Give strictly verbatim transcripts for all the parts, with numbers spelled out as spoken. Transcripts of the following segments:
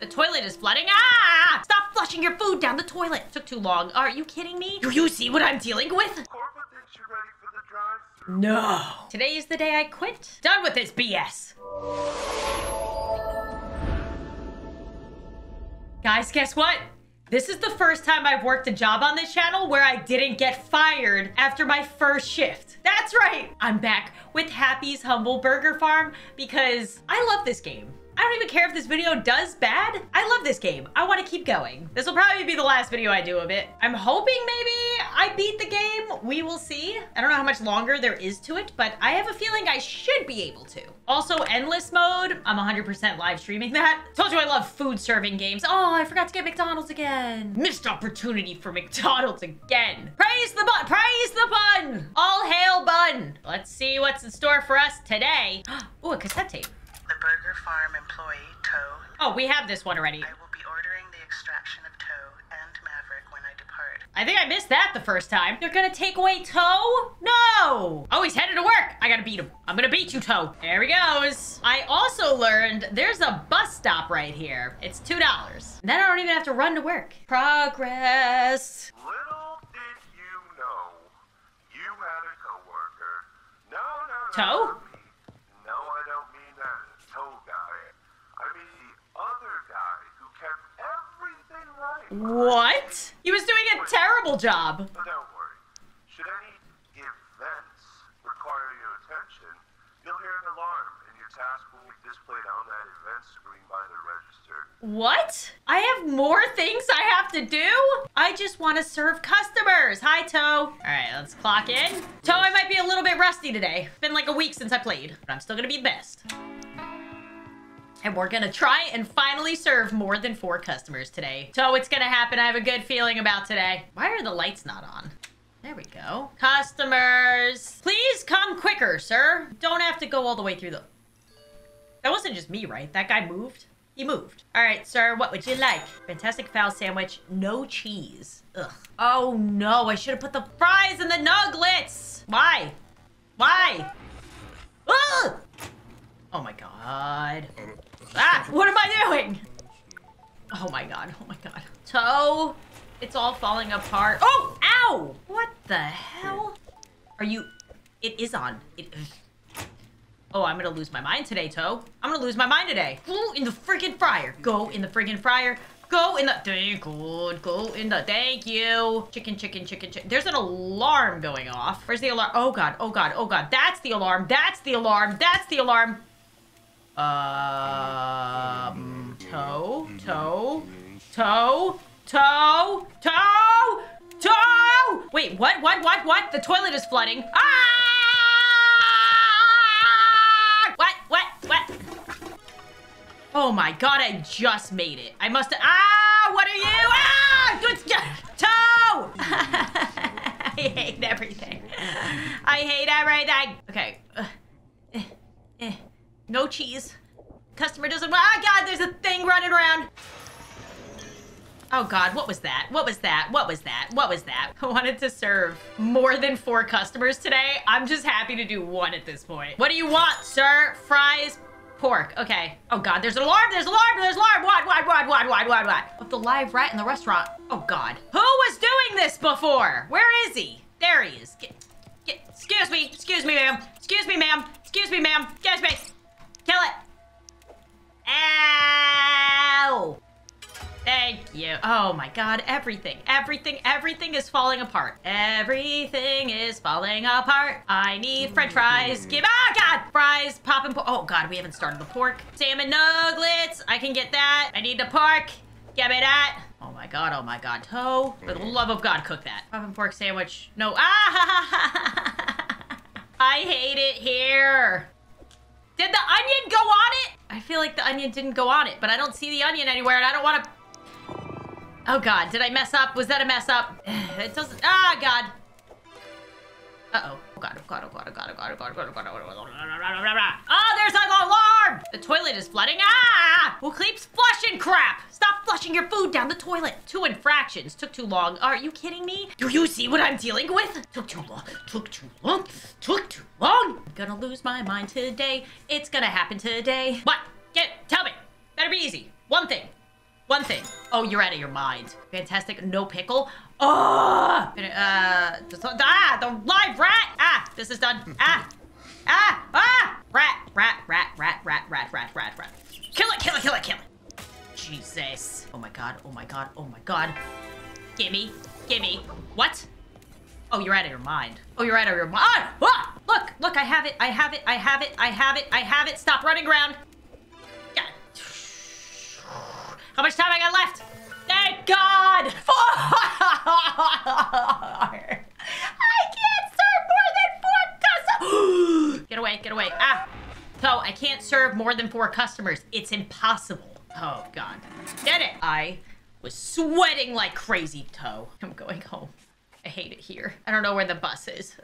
The toilet is flooding. Ah! Stop flushing your food down the toilet. Took too long. Are you kidding me? Do you see what I'm dealing with? No. Today is the day I quit. Done with this B S. Guys, guess what? This is the first time I've worked a job on this channel where I didn't get fired after my first shift. That's right. I'm back with Happy's Humble Burger Farm because I love this game. I don't even care if this video does bad. I love this game. I want to keep going. This will probably be the last video I do of it. I'm hoping maybe I beat the game. We will see. I don't know how much longer there is to it, but I have a feeling I should be able to. Also, endless mode. I'm one hundred percent live streaming that. Told you I love food serving games. Oh, I forgot to get McDonald's again. Missed opportunity for McDonald's again. Praise the bun. Praise the bun. All hail bun. Let's see what's in store for us today. Oh, a cassette tape. The Burger Farm employee, Toad. Oh, we have this one already. I will be ordering the extraction of Toe and Maverick when I depart. I think I missed that the first time. They're gonna take away Toe? No! Oh, he's headed to work. I gotta beat him. I'm gonna beat you, Toe. There he goes. I also learned there's a bus stop right here. It's two dollars. Then I don't even have to run to work. Progress. Little did you know, you had a coworker. No, no, no. Toe? What? He was doing a terrible job. Don't worry. Should any events require your attention, you'll hear an alarm and your task will be displayed on that event screen by the register. What? I have more things I have to do? I just want to serve customers. Hi, Toe. All right, let's clock in. Toe, I might be a little bit rusty today. It's been like a week since I played, but I'm still going to be the best. And we're gonna try and finally serve more than four customers today. So it's gonna happen. I have a good feeling about today. Why are the lights not on? There we go. Customers, please come quicker, sir. Don't have to go all the way through the... That wasn't just me, right? That guy moved? He moved. All right, sir, what would you like? Fantastic fowl sandwich, no cheese. Ugh. Oh no, I should have put the fries in the nuggets. Why? Why? Ugh! Oh my God. Ah, what am I doing? Oh my God, oh my God. Toe, it's all falling apart. Oh, ow! What the hell? Are you, it is on. It... Oh, I'm gonna lose my mind today, Toe. I'm gonna lose my mind today. Go in the friggin' fryer. Go in the friggin' fryer. Go in the, thank God, go in the, thank you. Chicken, chicken, chicken, chicken. There's an alarm going off. Where's the alarm? Oh God, oh God, oh God. That's the alarm, that's the alarm, that's the alarm. Um, toe, toe, toe, toe, toe, toe! Wait, what, what, what, what? The toilet is flooding. Ah! What, what, what? Oh my God, I just made it. I must have, ah, what are you? Ah, toe! I hate everything. I hate everything. Okay. Uh, eh. No cheese. Customer doesn't... Oh, God, there's a thing running around. Oh, God, what was that? What was that? What was that? What was that? I wanted to serve more than four customers today. I'm just happy to do one at this point. What do you want, sir? Fries, pork. Okay. Oh, God, there's an alarm. There's an alarm. There's an alarm. What, what, what, what, what, what, what? Of the live rat in the restaurant. Oh, God. Who was doing this before? Where is he? There he is. Get, get, excuse me. Excuse me, ma'am. Excuse me, ma'am. Excuse me, ma'am. Excuse me. Kill it. Ow. Thank you. Oh my God, everything, everything, everything is falling apart. Everything is falling apart. I need french fries. Give, oh God, fries, pop and pork. Oh God, we haven't started the pork. Salmon nuggets, I can get that. I need the pork, give me that. Oh my God, oh my God, Toe. For the love of God, cook that. Pop and pork sandwich, no, ah, I hate it here. Did the onion go on it? I feel like the onion didn't go on it, but I don't see the onion anywhere and I don't want to... Oh God, did I mess up? Was that a mess up? It doesn't... Ah, God. Uh-oh. Oh God, oh God, oh God, oh God, oh God, oh God, oh God, oh God, oh God. Oh, there's an alarm! The toilet is flooding. Ah! Who keeps flushing crap? Stop flushing your food down the toilet. Two infractions. Took too long. Are you kidding me? Do you see what I'm dealing with? Took too long. Took too long. Took too long. I'm gonna lose my mind today. It's gonna happen today. What? Get, tell me. Better be easy. One thing. One thing. Oh, you're out of your mind. Fantastic. No pickle. Oh! Uh, ah, the live rat! Ah, this is done. Ah! Ah! Ah! Rat, rat, rat, rat, rat, rat, rat, rat, rat. Kill it, kill it, kill it, kill it. Jesus. Oh my god, oh my god, oh my god. Gimme, gimme. What? Oh, you're out of your mind. Oh, you're out of your mind. Ah! Ah! Look, look, I have it, I have it, I have it, I have it, I have it. Stop running around. How much time I got left? Thank God! Four! I can't serve more than four customers! Get away, get away. Ah! So, I can't serve more than four customers. It's impossible. Oh, God. Get it! I was sweating like crazy, Toe. I'm going home. I hate it here. I don't know where the bus is.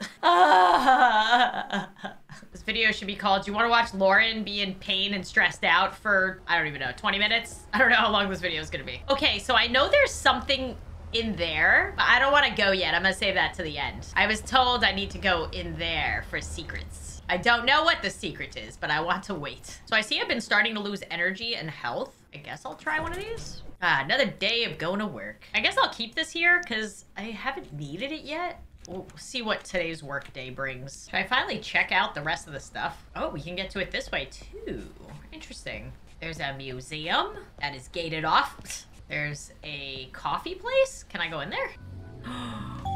This video should be called, do you want to watch Lauren be in pain and stressed out for, I don't even know, twenty minutes? I don't know how long this video is going to be. Okay, so I know there's something in there, but I don't want to go yet. I'm going to save that to the end. I was told I need to go in there for secrets. I don't know what the secret is, but I want to wait. So I see I've been starting to lose energy and health. I guess I'll try one of these. Ah, another day of going to work. I guess I'll keep this here because I haven't needed it yet. We'll see what today's work day brings. Can I finally check out the rest of the stuff? Oh, we can get to it this way too. Interesting. There's a museum that is gated off. There's a coffee place. Can I go in there?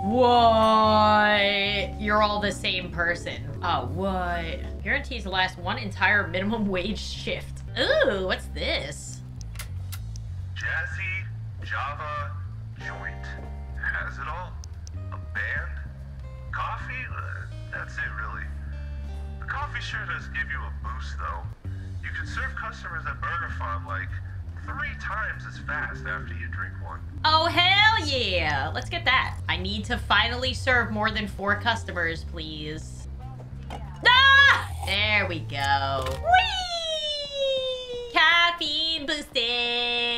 What? You're all the same person. Oh, what? Guarantees to last one entire minimum wage shift. Ooh, what's this? Jazzy Java Joint has it all. A band, coffee, uh, that's it really. The coffee sure does give you a boost though. You can serve customers at Burger Farm like three times as fast after you drink one. Oh hell yeah, let's get that. I need to finally serve more than four customers, please. Ah! There we go. Whee! Caffeine boosted.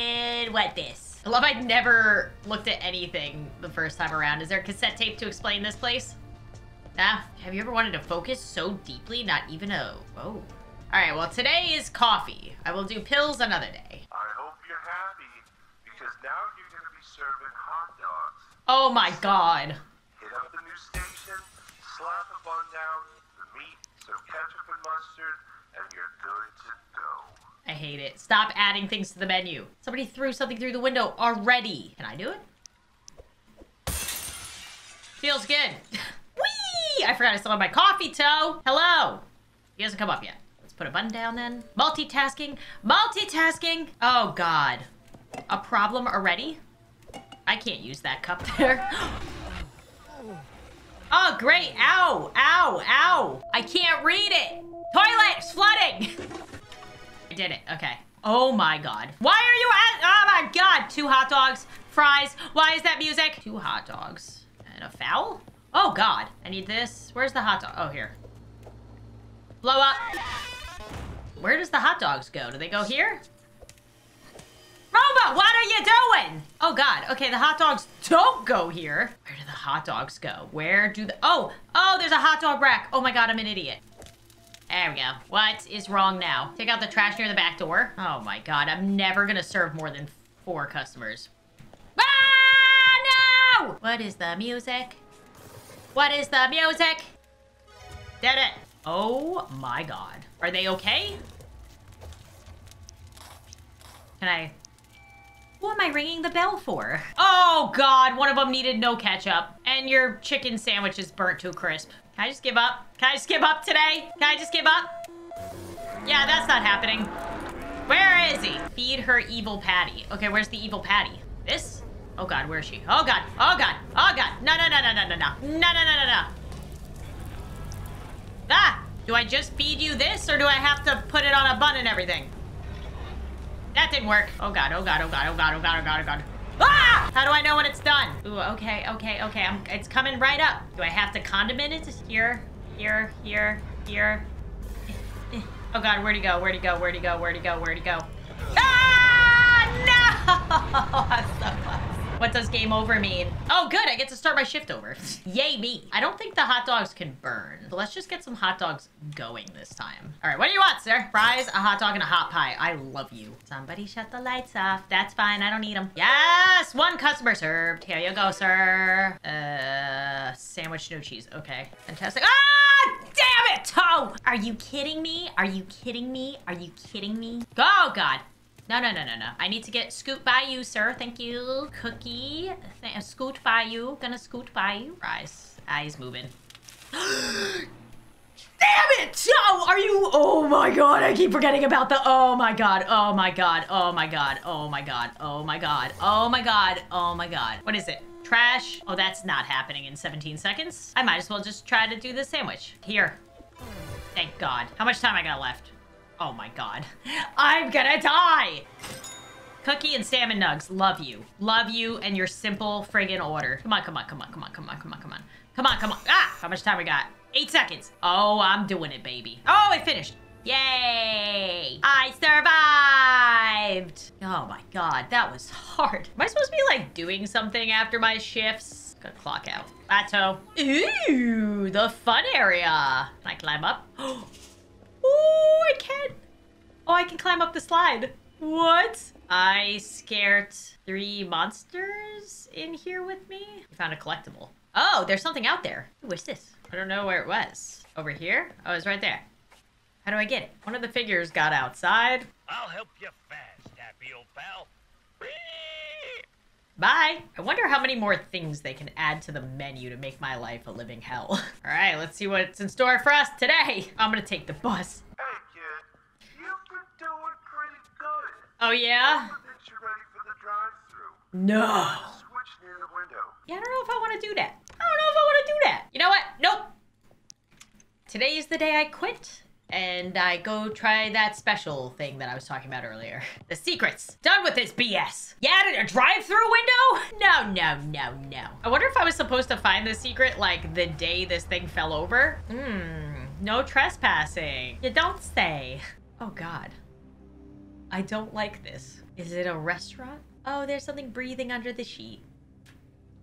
What this? I love I never looked at anything the first time around. Is there a cassette tape to explain this place? Ah, have you ever wanted to focus so deeply? Not even a, oh. All right, well today is coffee. I will do pills another day. I hope you're happy because now you're gonna be serving hot dogs. Oh my God. Hit up the new station, slap a bun down, the meat, some ketchup and mustard, and you're good to go. I hate it. Stop adding things to the menu. Somebody threw something through the window already. Can I do it? Feels good. Whee! I forgot I still have my coffee, Toe. Hello. He hasn't come up yet. Let's put a button down then. Multitasking. Multitasking. Oh, God. A problem already? I can't use that cup there. Oh, great. Ow. Ow. Ow. I can't read it. Toilet's flooding. I did it. Okay. Oh my God. Why are you at? Oh my God. Two hot dogs, fries. Why is that music? Two hot dogs and a foul? Oh God. I need this. Where's the hot dog? Oh, here. Blow up. Where does the hot dogs go? Do they go here? Robo, what are you doing? Oh God. Okay. The hot dogs don't go here. Where do the hot dogs go? Where do the, oh, oh, there's a hot dog rack. Oh my God. I'm an idiot. There we go. What is wrong now? Take out the trash near the back door. Oh my God. I'm never gonna serve more than four customers. Ah, no! What is the music? What is the music? Did it. Oh my God. Are they okay? Can I? What am I ringing the bell for? Oh God. One of them needed no ketchup and your chicken sandwich is burnt to a crisp. Can I just give up? Can I just give up today? Can I just give up? Yeah, that's not happening. Where is he? Feed her evil patty. Okay, where's the evil patty? This? Oh God, where is she? Oh God, oh God, oh God. No, no, no, no, no, no, no, no, no, no, no. Ah, do I just feed you this or do I have to put it on a bun and everything? That didn't work. Oh God, oh God, oh God, oh God, oh God, oh God, oh God. Ah! How do I know when it's done? Ooh, okay, okay, okay. I'm, it's coming right up. Do I have to condiment it? Here, here, here, here. Oh God, where'd he go? Where'd he go? Where'd he go? Where'd he go? Where'd he go? Ah! No! That's so close. What What does game over mean? Oh, good. I get to start my shift over. Yay me. I don't think the hot dogs can burn. So let's just get some hot dogs going this time. All right. What do you want, sir? Fries, a hot dog, and a hot pie. I love you. Somebody shut the lights off. That's fine. I don't need them. Yes. One customer served. Here you go, sir. Uh, sandwich, no cheese. Okay. Fantastic. Ah, damn it. Oh, are you kidding me? Are you kidding me? Are you kidding me? Oh, God. No, no, no, no, no. I need to get scoot by you, sir. Thank you. Cookie. Th scoot by you. Gonna scoot by you. Fries. Eyes moving. Damn it! Oh, are you? Oh my God! I keep forgetting about the. Oh my God! Oh my God! Oh my God! Oh my God! Oh my God! Oh my God! Oh my God! What is it? Trash? Oh, that's not happening in seventeen seconds. I might as well just try to do this sandwich. Here. Thank God. How much time I got left? Oh my God. I'm gonna die! Cookie and salmon nugs. Love you. Love you and your simple friggin' order. Come on, come on, come on, come on, come on, come on, come on. Come on, come on. Ah! How much time we got? Eight seconds. Oh, I'm doing it, baby. Oh, it finished. Yay! I survived! Oh my God, that was hard. Am I supposed to be like doing something after my shifts? Gotta clock out. Plateau. Ooh, the fun area. Can I climb up? Oh! Oh, I can. Oh, I can climb up the slide. What? I scared three monsters in here with me. I found a collectible. Oh, there's something out there. Ooh, what's this? I don't know where it was. Over here? Oh, it's right there. How do I get it? One of the figures got outside. I'll help you fast, happy old pal. Bye. I wonder how many more things they can add to the menu to make my life a living hell. All right, let's see what's in store for us today. I'm gonna take the bus. Hey, kid. You've been doing pretty good. Oh, yeah? I hope that you're ready for the drive-through. No. Switch near the window. Yeah, I don't know if I want to do that. I don't know if I want to do that. You know what? Nope. Today is the day I quit. And I go try that special thing that I was talking about earlier. The secrets. Done with this B S. Yeah, a drive-through window? No, no, no, no. I wonder if I was supposed to find the secret like the day this thing fell over. Hmm. No trespassing. You don't say. Oh God. I don't like this. Is it a restaurant? Oh, there's something breathing under the sheet.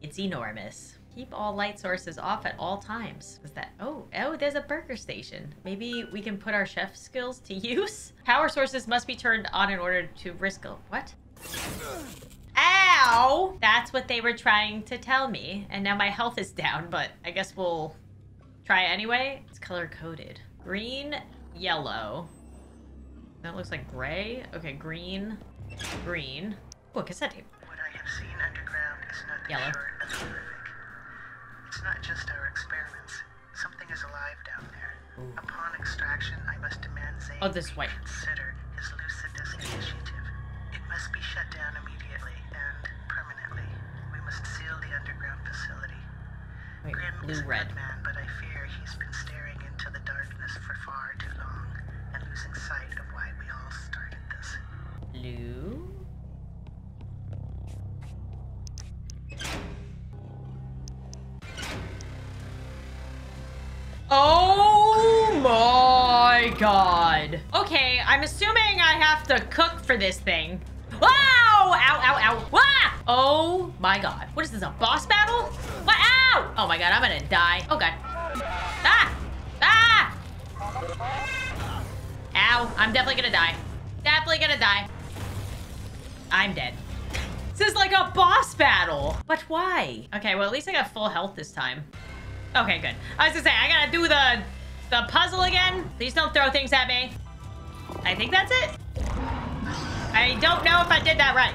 It's enormous. Keep all light sources off at all times. Is that, oh, oh, there's a burger station. Maybe we can put our chef skills to use? Power sources must be turned on in order to risk, a, what? Ow! That's what they were trying to tell me. And now my health is down, but I guess we'll try anyway. It's color coded. Green, yellow. That looks like gray. Okay, green, green. Oh, cassette tape. What I have seen underground is nothing yellow. Short of it's not just our experiments. Something is alive down there. Ooh. Upon extraction, I must demand Zane oh, this way. Consider his lucidus initiative. It must be shut down immediately and permanently. We must seal the underground facility. Wait, Grim blue, is a red. Good man, but I fear he's been staring into the darkness for far too long and losing sight of why we all started this. Blue? Oh my God. Okay, I'm assuming I have to cook for this thing. Wow! Ow, ow, ow. Ah! Oh my God. What is this, a boss battle? What? Ow! Oh my God, I'm gonna die. Oh God. Ah! Ah! Ow, I'm definitely gonna die. Definitely gonna die. I'm dead. This is like a boss battle. But why? Okay, well, at least I got full health this time. Okay, good. I was gonna say, I gotta do the the puzzle again. Please don't throw things at me. I think that's it. I don't know if I did that right.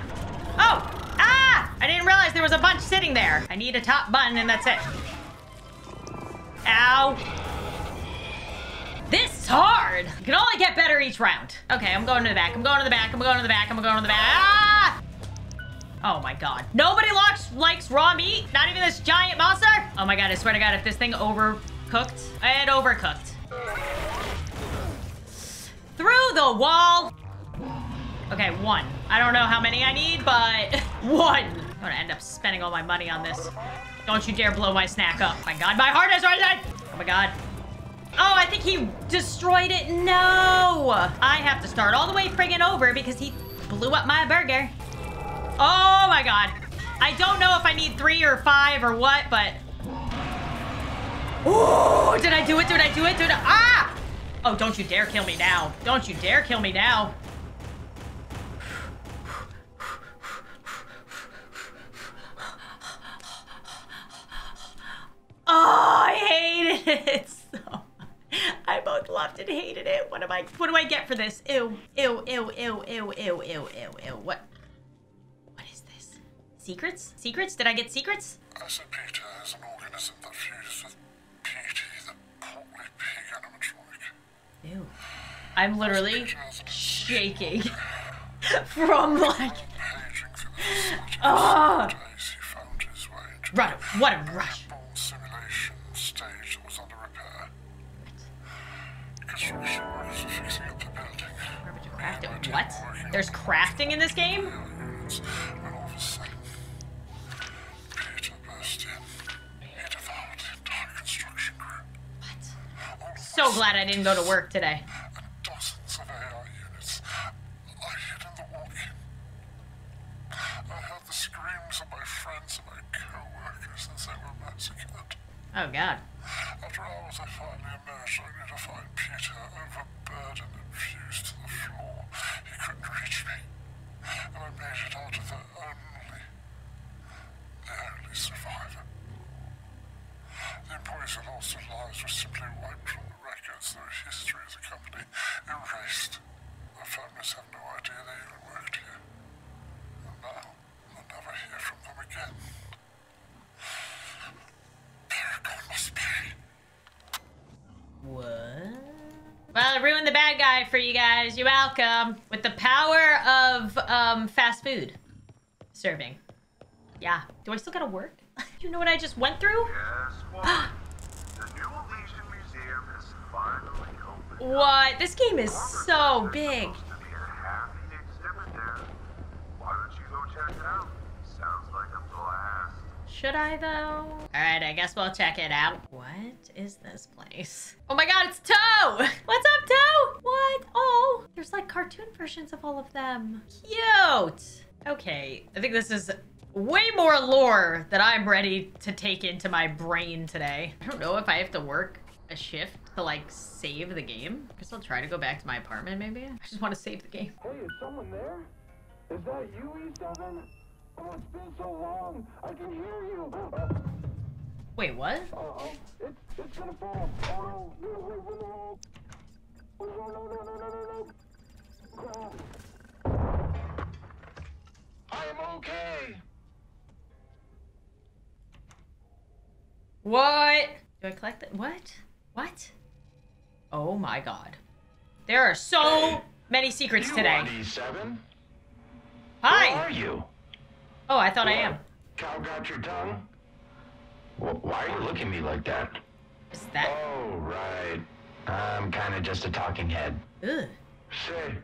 Oh! Ah! I didn't realize there was a bunch sitting there. I need a top button and that's it. Ow. This is hard. You can only get better each round. Okay, I'm going to the back. I'm going to the back. I'm going to the back. I'm going to the back. Ah! Oh my God. Nobody likes, likes raw meat. Not even this giant monster. Oh my God, I swear to God, if this thing overcooked, it overcooked. Through the wall. Okay, one. I don't know how many I need, but one. I'm gonna end up spending all my money on this. Don't you dare blow my snack up. Oh my God, my heart is rising. Oh my God. Oh, I think he destroyed it. No. I have to start all the way friggin' over because he blew up my burger. Oh my God. I don't know if I need three or five or what, but... Ooh, did I do it? Did I do it? Did I... Ah! Oh, don't you dare kill me now. Don't you dare kill me now. Oh, I hated it so much. I both loved and hated it. What am I? What do I get for this? Ew, ew, ew, ew, ew, ew, ew, ew, ew. What? What is this? Secrets? Secrets? Did I get secrets? Acid-beta is an organism that fuses with P T, the portly pig animatronic. Ew. I'm literally shaking from like. Oh. Right. What a rush. What? There's crafting in this game? What? So glad I didn't go to work today. Oh God. After hours, I finally emerged, only to find Peter overburdened and fused to the floor. He couldn't reach me, and I made it out of the only, the only survivor. The employees who lost their lives were simply wiped from the records. Their history as a company erased. Their families have no idea they even worked here. And now, I'll never hear from them again. What? Well, I ruined the bad guy for you guys. You're welcome. With the power of um, fast food serving. Yeah. Do I still gotta work? You know what I just went through? Yes, the new Elysian Museum has finally opened. What? This game is so big. Should I though? All right, I guess we'll check it out. What is this place? Oh my God, it's Toe! What's up, Toe? What? Oh, there's like cartoon versions of all of them. Cute! Okay, I think this is way more lore that I'm ready to take into my brain today. I don't know if I have to work a shift to like save the game. I guess I'll try to go back to my apartment maybe. I just want to save the game. Hey, is someone there? Is that you, E seven? Oh, it's been so long. I can hear you. Wait, what? Uh oh, it's it's gonna fall. Oh no, no, no, no, no, no, no, no. I am okay. What? Do I collect that? What? What? Oh my God! There are so hey, many secrets you today. E seven? Hi. Where are you? Oh, I thought what? I am. Cow got your tongue? Well, why are you looking at me like that? Is that? Oh, right. I'm kind of just a talking head. Ugh. Say,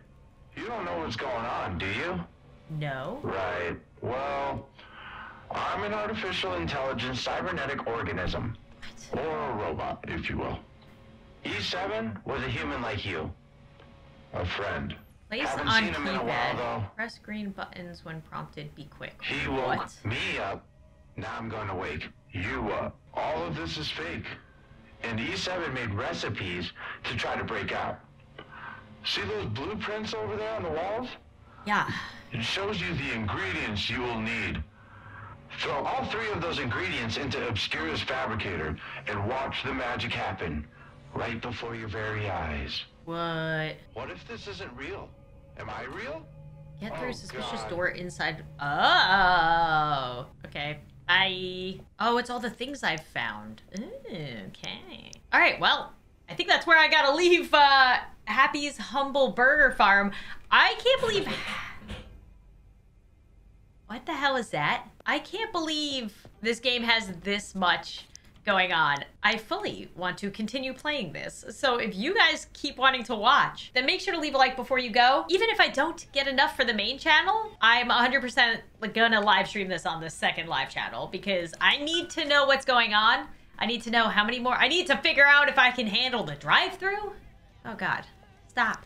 you don't know what's going on, do you? No. Right. Well, I'm an artificial intelligence cybernetic organism. What? Or a robot, if you will. E seven was a human like you. A friend. Place on keypad. Press green buttons when prompted. Be quick. He woke me up. Now I'm going to wake you up. All of this is fake. And E seven made recipes to try to break out. See those blueprints over there on the walls? Yeah. It shows you the ingredients you will need. Throw all three of those ingredients into Obscura's Fabricator and watch the magic happen right before your very eyes. What? What if this isn't real? Am I real? Get through oh, a suspicious God. Door inside. Oh, okay. Bye. Oh, it's all the things I've found. Ooh, okay. All right. Well, I think that's where I gotta leave uh, Happy's Humble Burger Farm. I can't believe. What the hell is that? I can't believe this game has this much going on. I fully want to continue playing this. So if you guys keep wanting to watch, then make sure to leave a like before you go. Even if I don't get enough for the main channel, I'm one hundred percent gonna live stream this on the second live channel because I need to know what's going on. I need to know how many more. I need to figure out if I can handle the drive-through. Oh God, stop.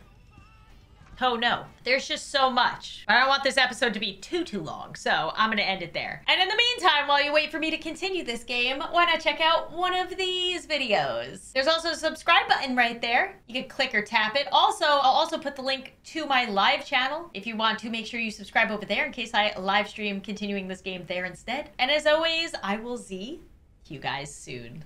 Oh no, there's just so much. I don't want this episode to be too, too long, so I'm gonna end it there. And in the meantime, while you wait for me to continue this game, why not check out one of these videos? There's also a subscribe button right there. You can click or tap it. Also, I'll also put the link to my live channel. If you want to, make sure you subscribe over there in case I live stream continuing this game there instead. And as always, I will see you guys soon.